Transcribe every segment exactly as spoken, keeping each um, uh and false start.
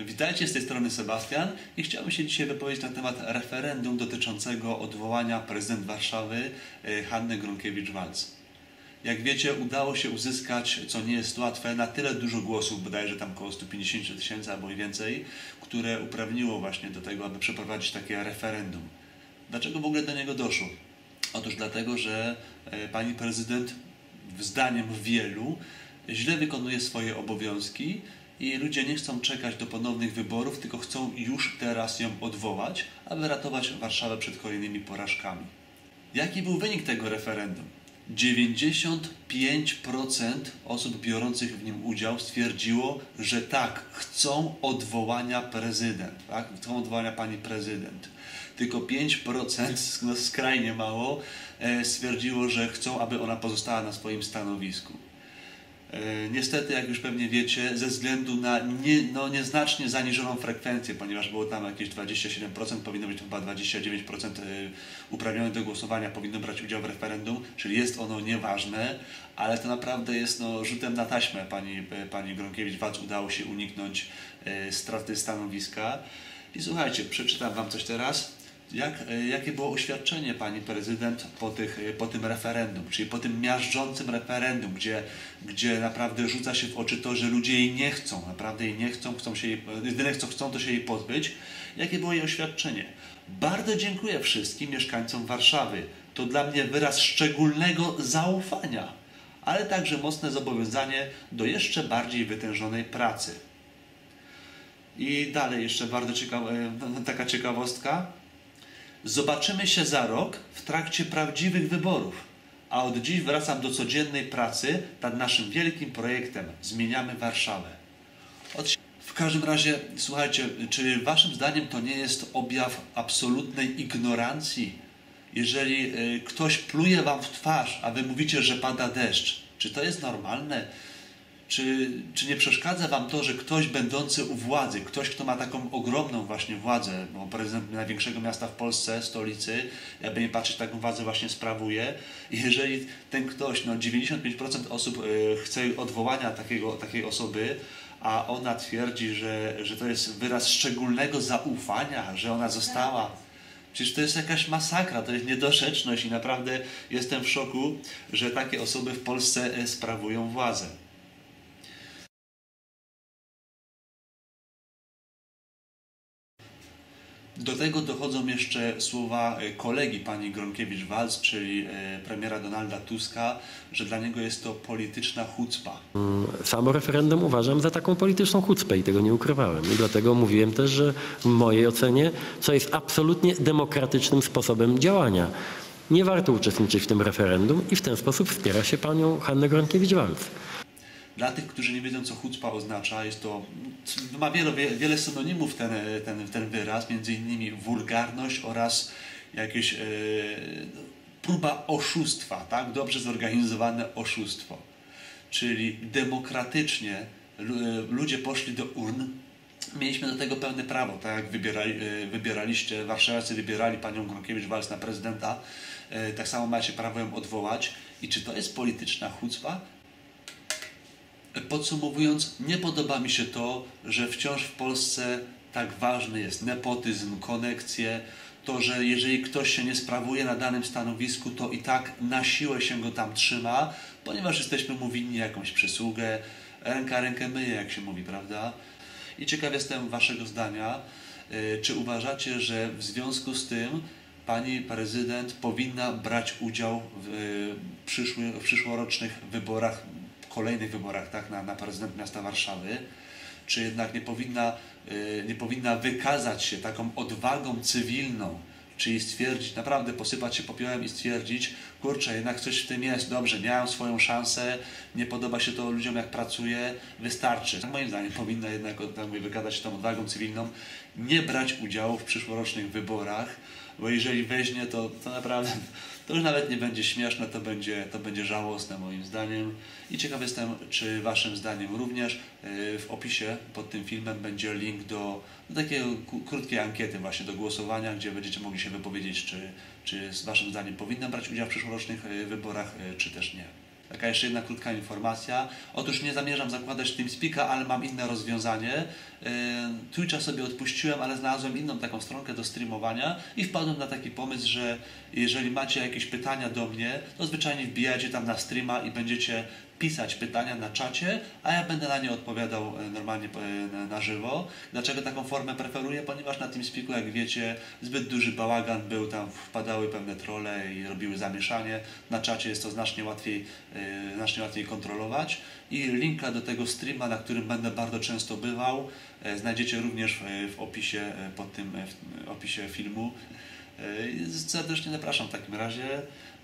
Witajcie, z tej strony Sebastian i chciałbym się dzisiaj wypowiedzieć na temat referendum dotyczącego odwołania prezydent Warszawy Hanny Gronkiewicz-Waltz. Jak wiecie, udało się uzyskać, co nie jest łatwe, na tyle dużo głosów, bodajże tam około stu pięćdziesięciu tysięcy albo i więcej, które uprawniło właśnie do tego, aby przeprowadzić takie referendum. Dlaczego w ogóle do niego doszło? Otóż dlatego, że pani prezydent, zdaniem wielu, źle wykonuje swoje obowiązki i ludzie nie chcą czekać do ponownych wyborów, tylko chcą już teraz ją odwołać, aby ratować Warszawę przed kolejnymi porażkami. Jaki był wynik tego referendum? dziewięćdziesiąt pięć procent osób biorących w nim udział stwierdziło, że tak, chcą odwołania prezydent, tak? Chcą odwołania pani prezydent. Tylko pięć procent, no skrajnie mało, stwierdziło, że chcą, aby ona pozostała na swoim stanowisku. Niestety, jak już pewnie wiecie, ze względu na nie, no, nieznacznie zaniżoną frekwencję, ponieważ było tam jakieś dwadzieścia siedem procent, powinno być chyba dwadzieścia dziewięć procent uprawnionych do głosowania, powinno brać udział w referendum, czyli jest ono nieważne, ale to naprawdę jest no, rzutem na taśmę. Pani, pani Gronkiewicz-Waltz udało się uniknąć straty stanowiska. I słuchajcie, przeczytam Wam coś teraz. Jak, jakie było oświadczenie pani prezydent po, tych, po tym referendum, czyli po tym miażdżącym referendum, gdzie, gdzie naprawdę rzuca się w oczy to, że ludzie jej nie chcą, naprawdę jej nie chcą, chcą się jej, jedyne co chcą, to się jej pozbyć. Jakie było jej oświadczenie? Bardzo dziękuję wszystkim mieszkańcom Warszawy. To dla mnie wyraz szczególnego zaufania, ale także mocne zobowiązanie do jeszcze bardziej wytężonej pracy. I dalej jeszcze bardzo ciekawa, taka ciekawostka. Zobaczymy się za rok w trakcie prawdziwych wyborów, a od dziś wracam do codziennej pracy nad naszym wielkim projektem. Zmieniamy Warszawę. Od... W każdym razie, słuchajcie, czy waszym zdaniem to nie jest objaw absolutnej ignorancji? Jeżeli y, ktoś pluje wam w twarz, a wy mówicie, że pada deszcz, czy to jest normalne? Czy, czy nie przeszkadza wam to, że ktoś będący u władzy, ktoś, kto ma taką ogromną właśnie władzę, bo prezydent największego miasta w Polsce, stolicy, jakby nie patrzeć, taką władzę właśnie sprawuje, jeżeli ten ktoś, no dziewięćdziesiąt pięć procent osób chce odwołania takiego, takiej osoby, a ona twierdzi, że, że to jest wyraz szczególnego zaufania, że ona została. Przecież to jest jakaś masakra, to jest niedorzeczność i naprawdę jestem w szoku, że takie osoby w Polsce sprawują władzę. Do tego dochodzą jeszcze słowa kolegi pani Gronkiewicz-Waltz, czyli premiera Donalda Tuska, że dla niego jest to polityczna chucpa. Samo referendum uważam za taką polityczną chucpę i tego nie ukrywałem. I dlatego mówiłem też, że w mojej ocenie, co jest absolutnie demokratycznym sposobem działania. Nie warto uczestniczyć w tym referendum i w ten sposób wspiera się panią Hannę Gronkiewicz-Waltz. Dla tych, którzy nie wiedzą, co chucpa oznacza, jest to, ma wiele, wiele synonimów ten, ten, ten wyraz, między innymi wulgarność oraz jakieś yy, próba oszustwa, tak? Dobrze zorganizowane oszustwo. Czyli demokratycznie ludzie poszli do urn, mieliśmy do tego pełne prawo, tak jak wybierali, wybieraliście, warszawiacy wybierali panią Gronkiewicz-Waltz na prezydenta, yy, tak samo macie prawo ją odwołać. I czy to jest polityczna chucpa? Podsumowując, nie podoba mi się to, że wciąż w Polsce tak ważny jest nepotyzm, konekcje, to, że jeżeli ktoś się nie sprawuje na danym stanowisku, to i tak na siłę się go tam trzyma, ponieważ jesteśmy mu winni jakąś przysługę, ręka rękę myje, jak się mówi, prawda? I ciekaw jestem waszego zdania, czy uważacie, że w związku z tym pani prezydent powinna brać udział w, przyszły, w przyszłorocznych wyborach, kolejnych wyborach, tak, na, na prezydent miasta Warszawy, czy jednak nie powinna, yy, nie powinna wykazać się taką odwagą cywilną, czyli stwierdzić, naprawdę posypać się popiołem i stwierdzić, kurczę, jednak coś w tym jest, dobrze, miałem swoją szansę, nie podoba się to ludziom, jak pracuję, wystarczy. Moim zdaniem powinna jednak wykazać się tą odwagą cywilną, nie brać udziału w przyszłorocznych wyborach, bo jeżeli weźmie, to, to naprawdę to już nawet nie będzie śmieszne, to będzie, to będzie żałosne moim zdaniem. I ciekaw jestem, czy waszym zdaniem również. W opisie pod tym filmem będzie link do, do takiej krótkiej ankiety właśnie, do głosowania, gdzie będziecie mogli się wypowiedzieć, czy, czy z waszym zdaniem powinna brać udział w przyszłorocznych wyborach, czy też nie. Taka jeszcze jedna krótka informacja. Otóż nie zamierzam zakładać TeamSpeaka, ale mam inne rozwiązanie. Twitcha sobie odpuściłem, ale znalazłem inną taką stronkę do streamowania i wpadłem na taki pomysł, że jeżeli macie jakieś pytania do mnie, to zwyczajnie wbijacie tam na streama i będziecie pisać pytania na czacie, a ja będę na nie odpowiadał normalnie na żywo. Dlaczego taką formę preferuję? Ponieważ na TeamSpeaku, jak wiecie, zbyt duży bałagan był, tam wpadały pewne trolle i robiły zamieszanie. Na czacie jest to znacznie łatwiej, znacznie łatwiej kontrolować. I linka do tego streama, na którym będę bardzo często bywał, znajdziecie również w opisie, pod tym w opisie filmu. Serdecznie zapraszam w takim razie.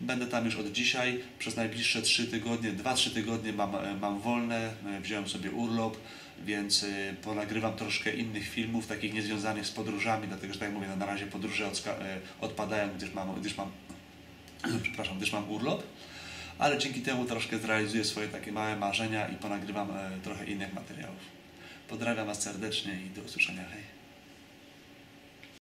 Będę tam już od dzisiaj. Przez najbliższe trzy tygodnie, dwa trzy tygodnie mam, mam wolne. Wziąłem sobie urlop, więc ponagrywam troszkę innych filmów, takich niezwiązanych z podróżami, dlatego że tak jak mówię, na razie podróże odpadają, gdyż mam, gdyż mam, przepraszam, gdyż mam urlop. Ale dzięki temu troszkę zrealizuję swoje takie małe marzenia i ponagrywam trochę innych materiałów. Pozdrawiam Was serdecznie i do usłyszenia. Hej!